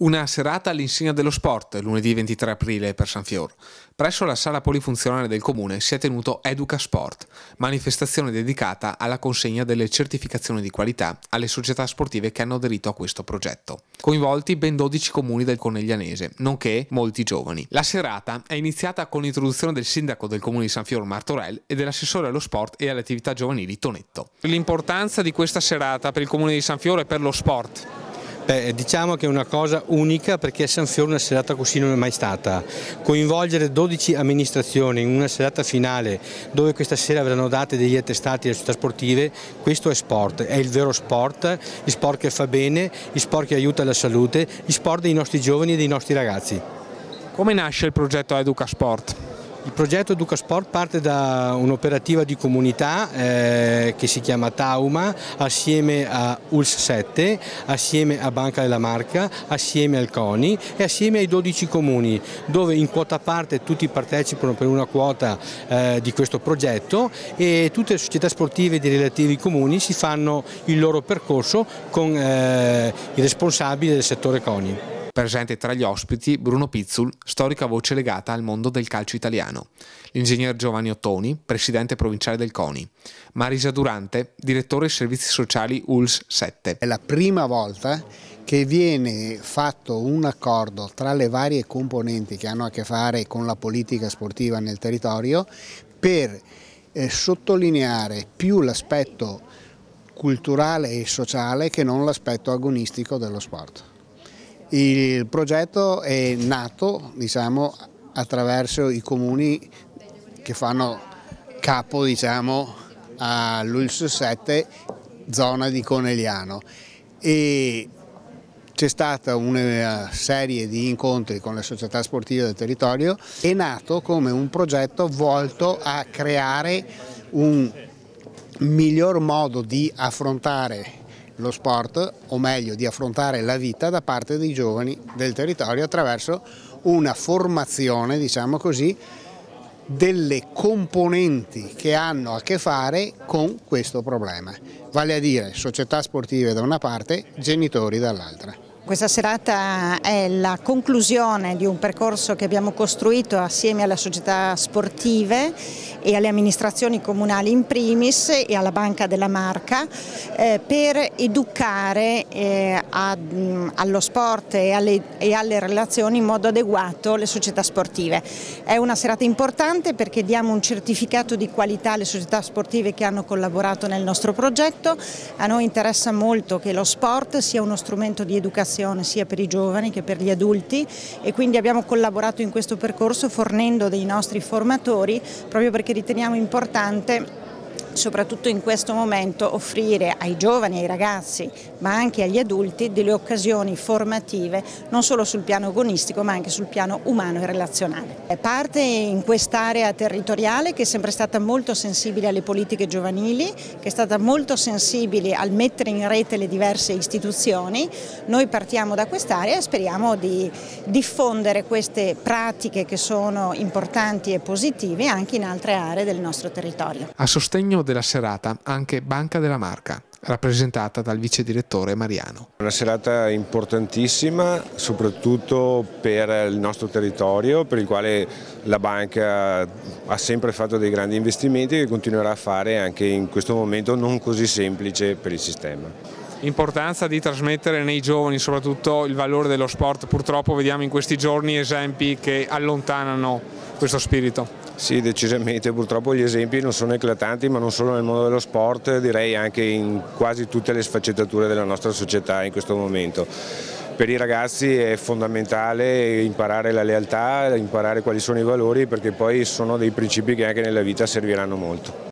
Una serata all'insegna dello sport, lunedì 23 aprile per San Fior. Presso la sala polifunzionale del comune si è tenuto Educa Sport, manifestazione dedicata alla consegna delle certificazioni di qualità alle società sportive che hanno aderito a questo progetto. Coinvolti ben 12 comuni del coneglianese, nonché molti giovani. La serata è iniziata con l'introduzione del sindaco del comune di San Fior Martorell e dell'assessore allo sport e alle attività giovanili Tonetto. L'importanza di questa serata per il comune di San Fior e per lo sport? Beh, diciamo che è una cosa unica perché a San Fior una serata così non è mai stata. Coinvolgere 12 amministrazioni in una serata finale dove questa sera verranno date degli attestati alle società sportive, questo è sport, è il vero sport, lo sport che fa bene, lo sport che aiuta la salute, lo sport dei nostri giovani e dei nostri ragazzi. Come nasce il progetto Educa Sport? Il progetto Educa Sport parte da un'operativa di comunità che si chiama Tauma, assieme a ULS7, assieme a Banca della Marca, assieme al CONI e assieme ai 12 comuni, dove in quota parte tutti partecipano per una quota di questo progetto e tutte le società sportive dei relativi comuni si fanno il loro percorso con i responsabili del settore CONI. Presente tra gli ospiti Bruno Pizzul, storica voce legata al mondo del calcio italiano, l'ingegner Giovanni Ottoni, presidente provinciale del CONI, Marisa Durante, direttore servizi sociali ULS7. È la prima volta che viene fatto un accordo tra le varie componenti che hanno a che fare con la politica sportiva nel territorio per sottolineare più l'aspetto culturale e sociale che non l'aspetto agonistico dello sport. Il progetto è nato, diciamo, attraverso i comuni che fanno capo, diciamo, all'ULS7 zona di Conegliano, e c'è stata una serie di incontri con le società sportive del territorio. È nato come un progetto volto a creare un miglior modo di affrontare lo sport, o meglio di affrontare la vita da parte dei giovani del territorio attraverso una formazione, diciamo così, delle componenti che hanno a che fare con questo problema, vale a dire società sportive da una parte, genitori dall'altra. Questa serata è la conclusione di un percorso che abbiamo costruito assieme alle società sportive e alle amministrazioni comunali in primis e alla Banca della Marca per educare allo sport e alle relazioni in modo adeguato le società sportive. È una serata importante perché diamo un certificato di qualità alle società sportive che hanno collaborato nel nostro progetto. A noi interessa molto che lo sport sia uno strumento di educazione sia per i giovani che per gli adulti, e quindi abbiamo collaborato in questo percorso fornendo dei nostri formatori, proprio perché riteniamo importante soprattutto in questo momento offrire ai giovani, ai ragazzi ma anche agli adulti delle occasioni formative non solo sul piano agonistico ma anche sul piano umano e relazionale. Parte in quest'area territoriale che è sempre stata molto sensibile alle politiche giovanili, che è stata molto sensibile al mettere in rete le diverse istituzioni. Noi partiamo da quest'area e speriamo di diffondere queste pratiche che sono importanti e positive anche in altre aree del nostro territorio. A sostegno della serata anche Banca della Marca, rappresentata dal vice direttore Mariano. Una serata importantissima soprattutto per il nostro territorio, per il quale la banca ha sempre fatto dei grandi investimenti e continuerà a fare anche in questo momento non così semplice per il sistema. L'importanza di trasmettere nei giovani soprattutto il valore dello sport. Purtroppo vediamo in questi giorni esempi che allontanano questo spirito. Sì, decisamente, purtroppo gli esempi non sono eclatanti, ma non solo nel mondo dello sport, direi anche in quasi tutte le sfaccettature della nostra società in questo momento. Per i ragazzi è fondamentale imparare la lealtà, imparare quali sono i valori, perché poi sono dei principi che anche nella vita serviranno molto.